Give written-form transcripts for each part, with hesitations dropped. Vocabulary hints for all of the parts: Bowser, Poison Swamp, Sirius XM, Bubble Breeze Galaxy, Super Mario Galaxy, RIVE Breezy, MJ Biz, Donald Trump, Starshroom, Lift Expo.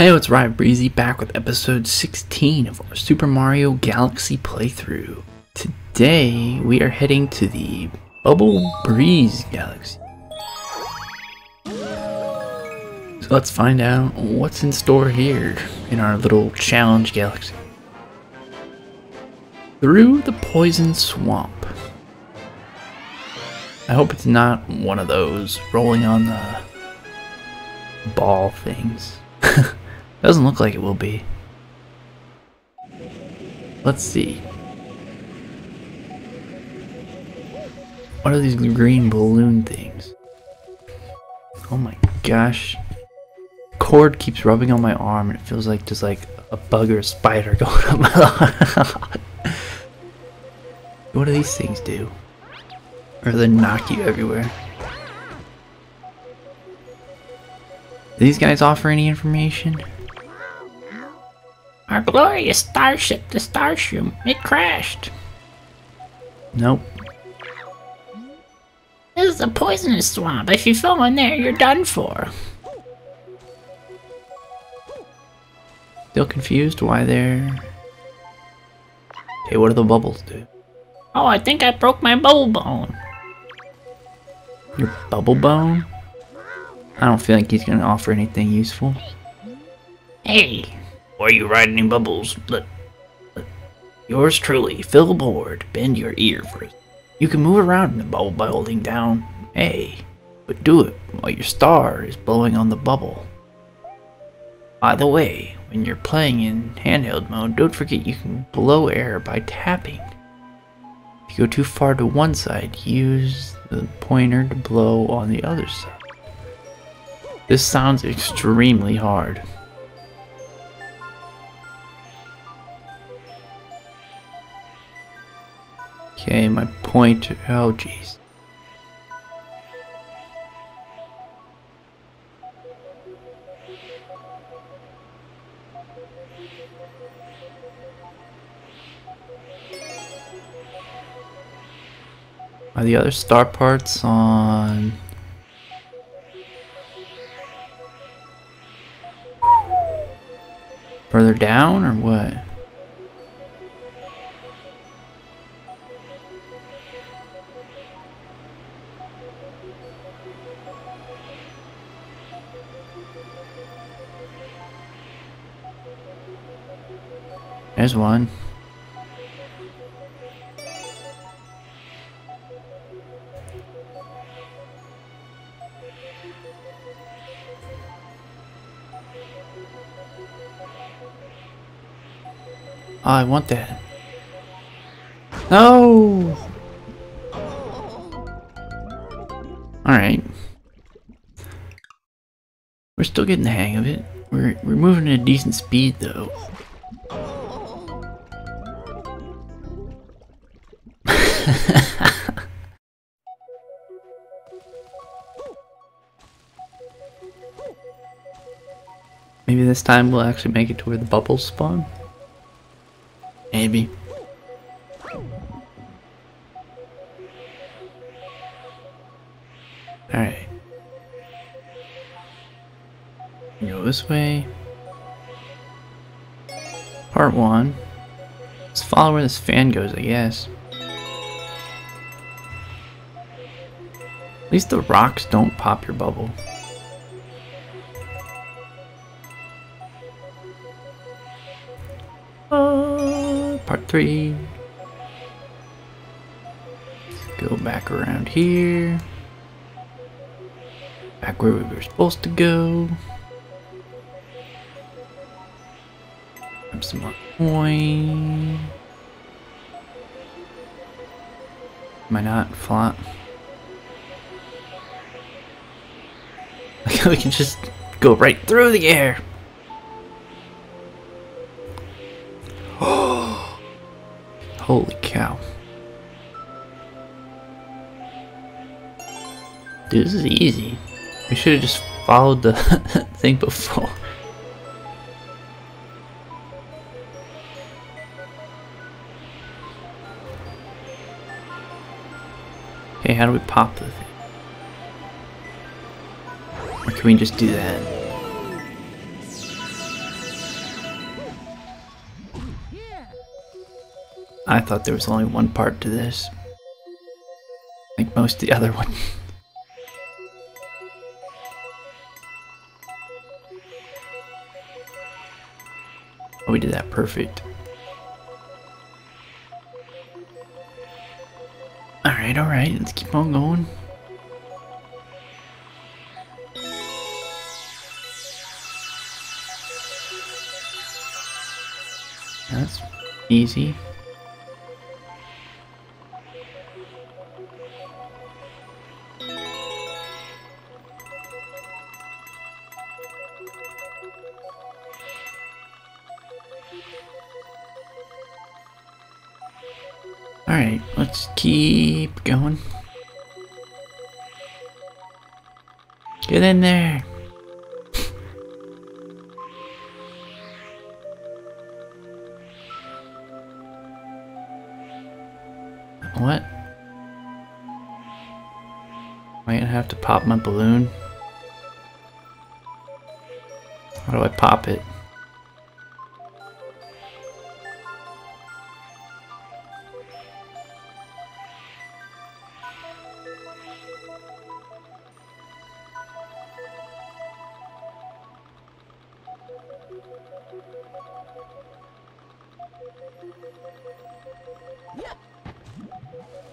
Hey, it's RIVE Breezy back with episode 16 of our Super Mario Galaxy playthrough. Today, we are heading to the Bubble Breeze Galaxy. So let's find out what's in store here in our little challenge galaxy. Through the Poison Swamp. I hope it's not one of those rolling on the ball things. Doesn't look like it will be. Let's see. What are these green balloon things? Oh my gosh. Cord keeps rubbing on my arm and it feels like there's like a bug or a spider going up my arm. What do these things do? Or they knock you everywhere. Do these guys offer any information? Our glorious starship, the Starshroom, it crashed. Nope. This is a poisonous swamp. If you fall in there, you're done for. Still confused why they're... Okay, what do the bubbles do? Oh, I think I broke my bubble bone. Your bubble bone? I don't feel like he's gonna offer anything useful. Hey! Why are you riding in bubbles? Look. Yours truly, Phil Board. Bend your ear for it. You can move around in the bubble by holding down A, but do it while your star is blowing on the bubble. By the way, when you're playing in handheld mode, don't forget you can blow air by tapping. If you go too far to one side, use the pointer to blow on the other side. This sounds extremely hard. Okay, my pointer. Oh, jeez. Are the other star parts on? Further down or what? There's one. Oh, I want that. No! Alright. We're still getting the hang of it. We're moving at a decent speed, though. Maybe this time we'll actually make it to where the bubbles spawn? Maybe. Alright. Go this way. Part 1. Let's follow where this fan goes, I guess. At least the rocks don't pop your bubble. Part 3. Let's go back around here. Back where we were supposed to go. Grab some more coin. Am I not flat? We can just go right through the air. Holy cow. Dude, this is easy. We should have just followed the thing before. Okay, how do we pop the thing? Or can we just do that? I thought there was only one part to this, like most of the other one. Oh, we did that perfect. Alright, let's keep on going. That's easy. Alright, let's keep going. Get in there! What? Am I gonna have to pop my balloon? How do I pop it?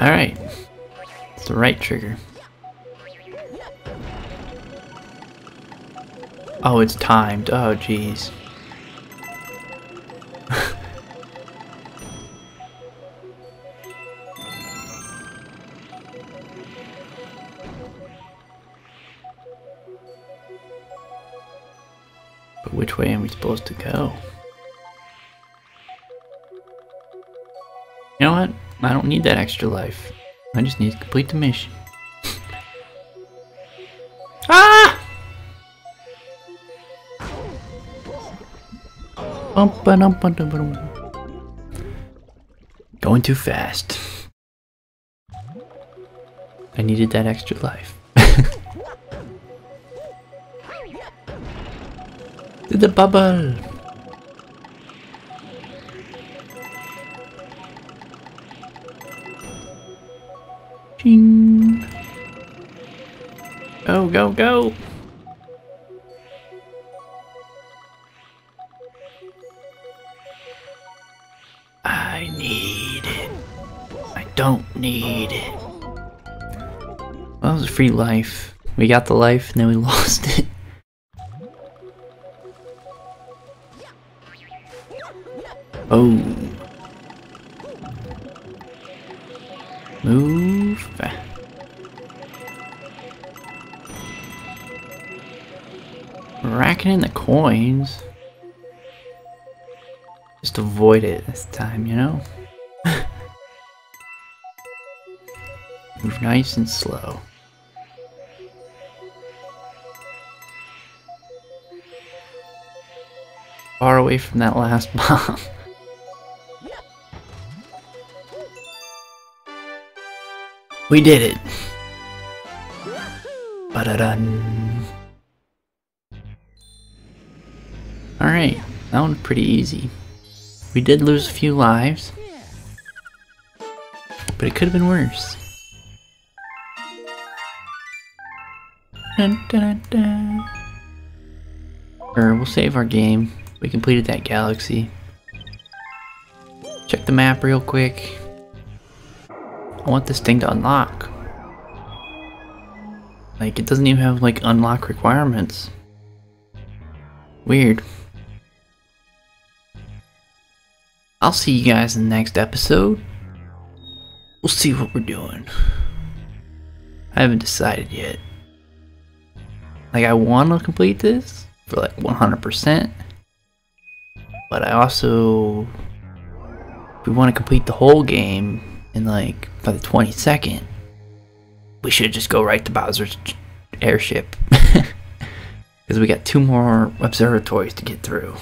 Alright, it's the right trigger. Oh, it's timed. Oh, jeez. But which way am we supposed to go? You know what? I don't need that extra life. I just need to complete the mission. Ah! Going too fast. I needed that extra life. To the bubble! Ching. Go, go, go! I need it. I don't need it. Well, it was a free life. We got the life and then we lost it. Oh. Move. Racking in the coins. Just avoid it this time, you know? Move nice and slow. Far away from that last bomb. We did it! Ba-da-dun! Alright, that one's pretty easy. We did lose a few lives, but it could have been worse. Dun-dun-dun-dun. We'll save our game. We completed that galaxy. Check the map real quick. I want this thing to unlock. Like, it doesn't even have, like, unlock requirements. Weird. I'll see you guys in the next episode. We'll see what we're doing. I haven't decided yet. Like, I want to complete this for, like, 100%. But I also... if we want to complete the whole game... and like by the 22nd, we should just go right to Bowser's airship because we got 2 more observatories to get through.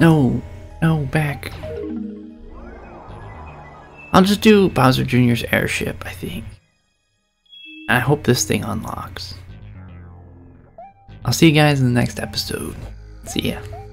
No, back. I'll just do Bowser Jr.'s airship, I think. I hope this thing unlocks. I'll see you guys in the next episode. See ya.